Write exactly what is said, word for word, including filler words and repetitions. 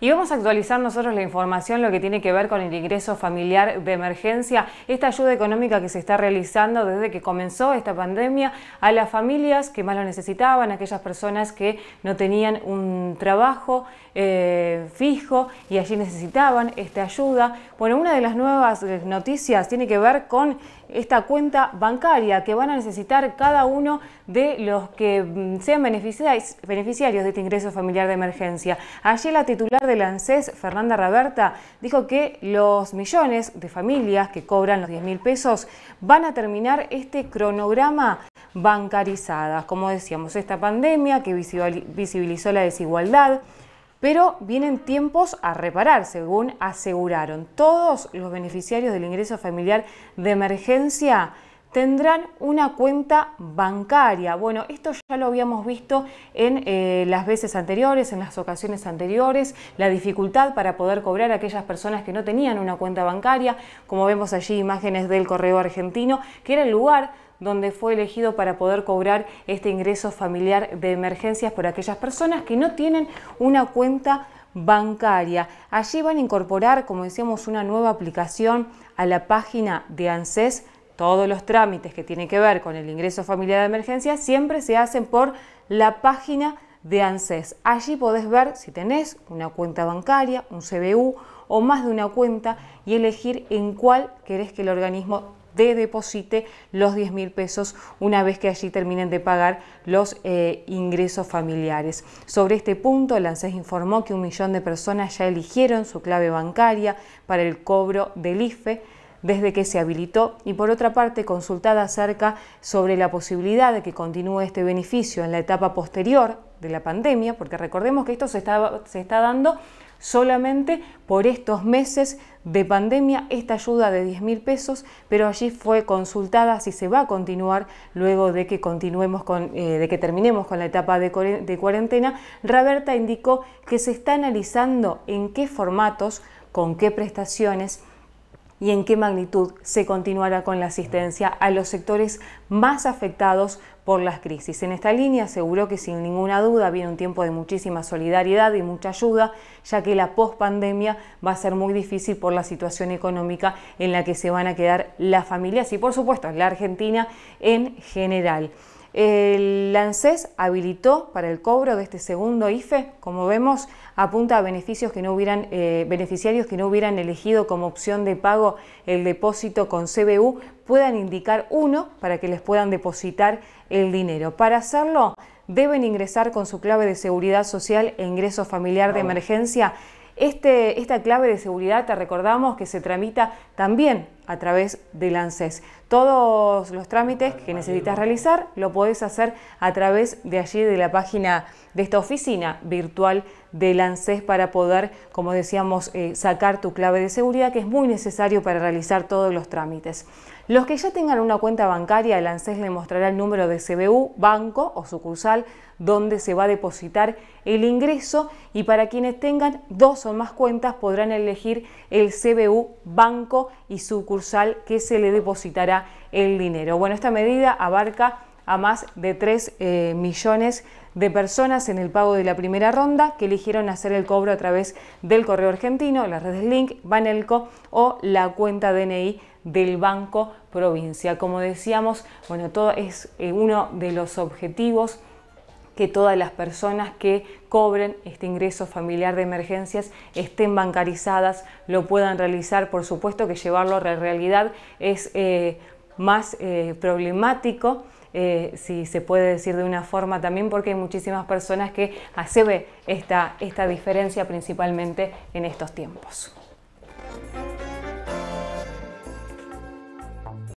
Y vamos a actualizar nosotros la información, lo que tiene que ver con el ingreso familiar de emergencia, esta ayuda económica que se está realizando desde que comenzó esta pandemia a las familias que más lo necesitaban, a aquellas personas que no tenían un trabajo eh, fijo y allí necesitaban esta ayuda. Bueno, una de las nuevas noticias tiene que ver con esta cuenta bancaria que van a necesitar cada uno de los que sean beneficiarios de este ingreso familiar de emergencia. Allí la titular de la ANSES, Fernanda Raverta, dijo que los millones de familias que cobran los diez mil pesos van a terminar este cronograma bancarizadas. Como decíamos, esta pandemia que visibilizó la desigualdad, pero vienen tiempos a reparar, según aseguraron. Todos los beneficiarios del ingreso familiar de emergencia tendrán una cuenta bancaria. Bueno, esto ya lo habíamos visto en eh, las veces anteriores, en las ocasiones anteriores, la dificultad para poder cobrar a aquellas personas que no tenían una cuenta bancaria, como vemos allí imágenes del Correo Argentino, que era el lugar donde fue elegido para poder cobrar este ingreso familiar de emergencias por aquellas personas que no tienen una cuenta bancaria. Allí van a incorporar, como decíamos, una nueva aplicación a la página de ANSES. Todos los trámites que tienen que ver con el ingreso familiar de emergencia siempre se hacen por la página de ANSES. Allí podés ver si tenés una cuenta bancaria, un C B U o más de una cuenta y elegir en cuál querés que el organismo te deposite los diez mil pesos una vez que allí terminen de pagar los eh, ingresos familiares. Sobre este punto, el ANSES informó que un millón de personas ya eligieron su clave bancaria para el cobro del I F E desde que se habilitó y, por otra parte, consultada acerca sobre la posibilidad de que continúe este beneficio en la etapa posterior de la pandemia, porque recordemos que esto se está, se está dando solamente por estos meses de pandemia, esta ayuda de diez mil pesos, pero allí fue consultada si se va a continuar luego de que, continuemos con, eh, de que terminemos con la etapa de, de cuarentena. Raverta indicó que se está analizando en qué formatos, con qué prestaciones y en qué magnitud se continuará con la asistencia a los sectores más afectados por las crisis. En esta línea aseguró que sin ninguna duda viene un tiempo de muchísima solidaridad y mucha ayuda, ya que la pospandemia va a ser muy difícil por la situación económica en la que se van a quedar las familias y, por supuesto, la Argentina en general. El ANSES habilitó para el cobro de este segundo I F E, como vemos, apunta a beneficios que no hubieran, eh, beneficiarios que no hubieran elegido como opción de pago el depósito con C B U, puedan indicar uno para que les puedan depositar el dinero. Para hacerlo, deben ingresar con su clave de seguridad social e ingreso familiar de emergencia. Este, esta clave de seguridad, te recordamos, que se tramita también a través del ANSES. Todos los trámites que necesitas realizar lo podés hacer a través de allí, de la página de esta oficina virtual del ANSES, para poder, como decíamos, eh, sacar tu clave de seguridad, que es muy necesario para realizar todos los trámites. Los que ya tengan una cuenta bancaria, el ANSES le mostrará el número de C B U, banco o sucursal donde se va a depositar el ingreso, y para quienes tengan dos o más cuentas podrán elegir el C B U, banco y sucursal que se le depositará el dinero. Bueno, esta medida abarca a más de tres eh, millones de personas en el pago de la primera ronda que eligieron hacer el cobro a través del Correo Argentino, las redes Link, Banelco o la cuenta D N I del Banco Provincia. Como decíamos, bueno, todo es eh, uno de los objetivos que todas las personas que cobren este ingreso familiar de emergencias estén bancarizadas, lo puedan realizar. Por supuesto que llevarlo a la realidad es eh, más eh, problemático, eh, si se puede decir de una forma también, porque hay muchísimas personas que se ve esta, esta diferencia, principalmente en estos tiempos.